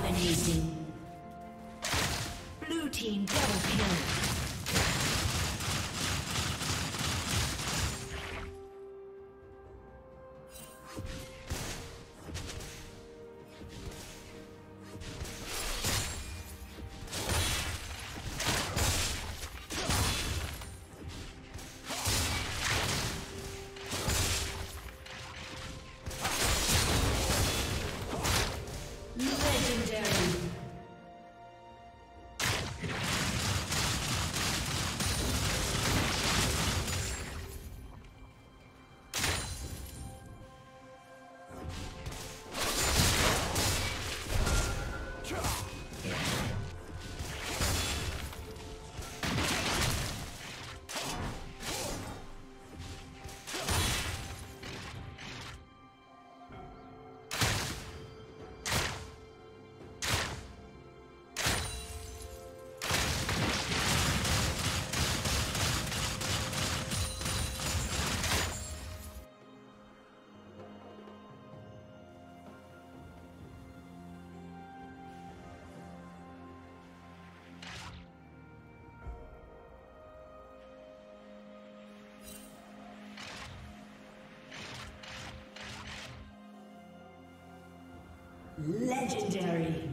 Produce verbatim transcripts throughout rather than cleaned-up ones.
Amazing. Blue team double kill. Legendary.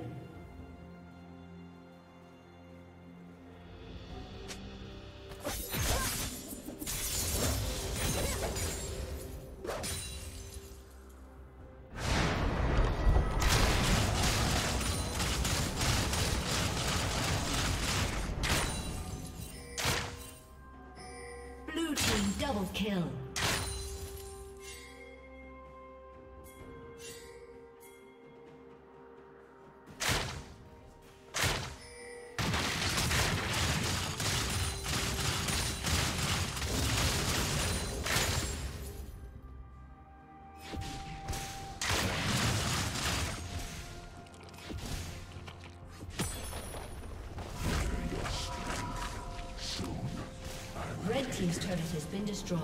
Blue team double kill. team's turret has been destroyed.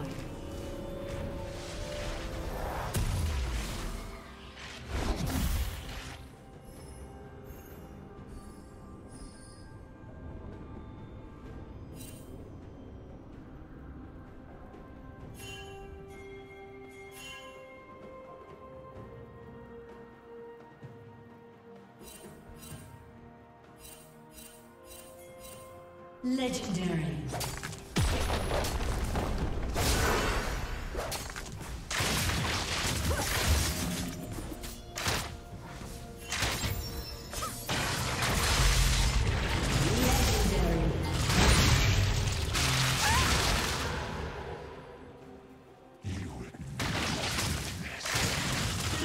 Legendary. Blue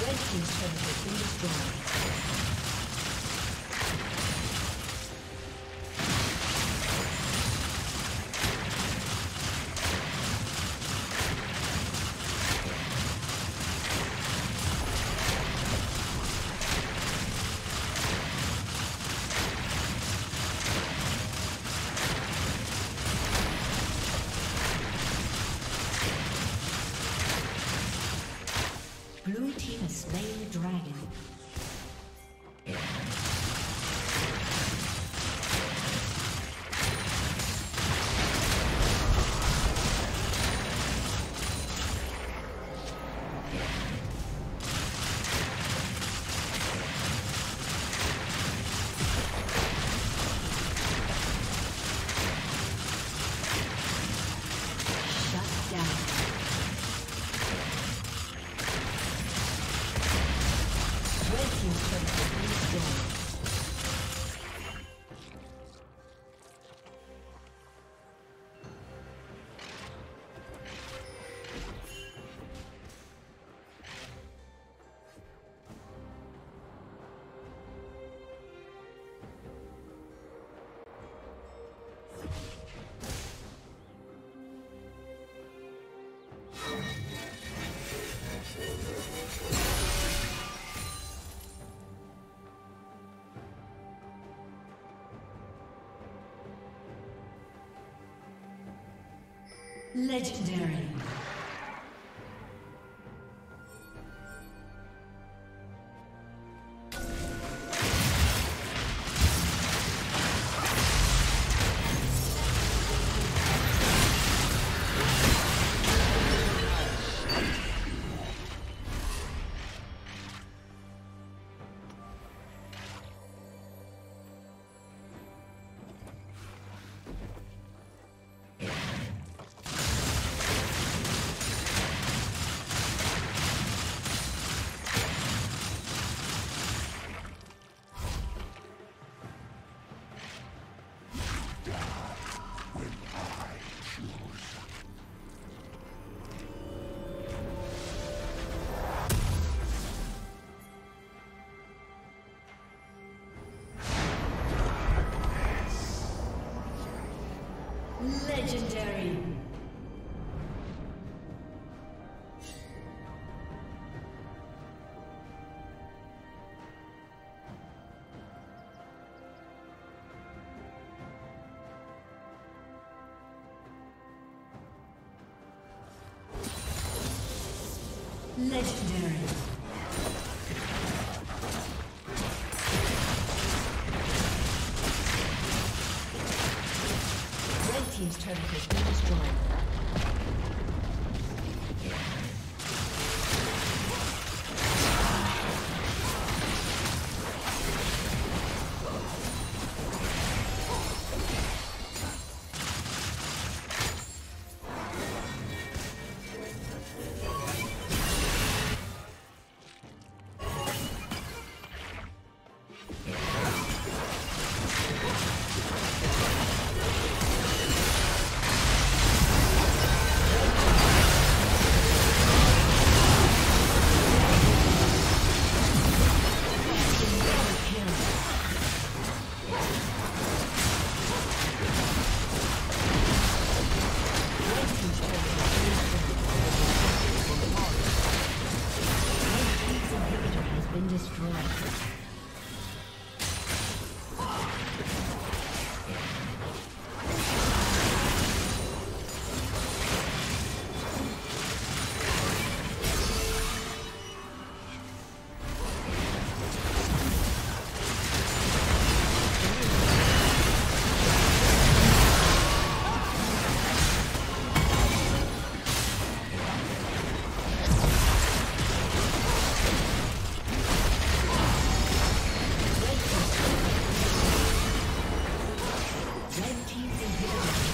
Legendary. Legendary. Legendary. His turret has been destroyed.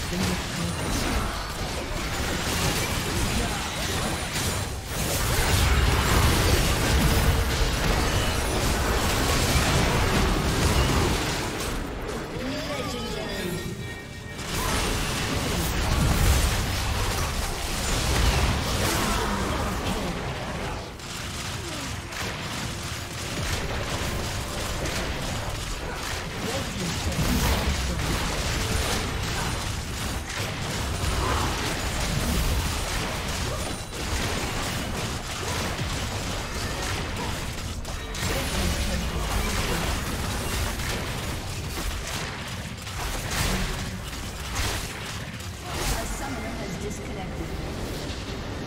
Disconnected.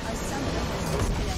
A summoner has disconnected.